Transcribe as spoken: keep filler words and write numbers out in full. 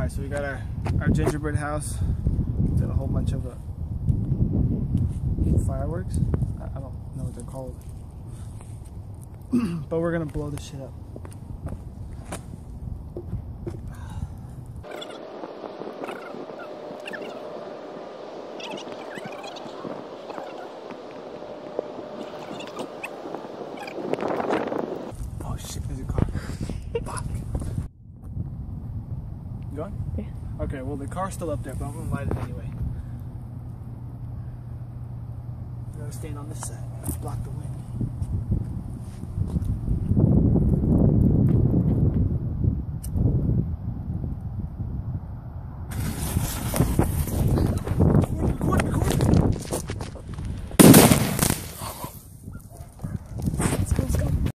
Alright, so we got our, our gingerbread house. Did a whole bunch of uh, fireworks. I, I don't know what they're called. But we're gonna blow this shit up. Okay, well the car's still up there, but I'm gonna light it anyway. We're gonna stand on this side, block the wind.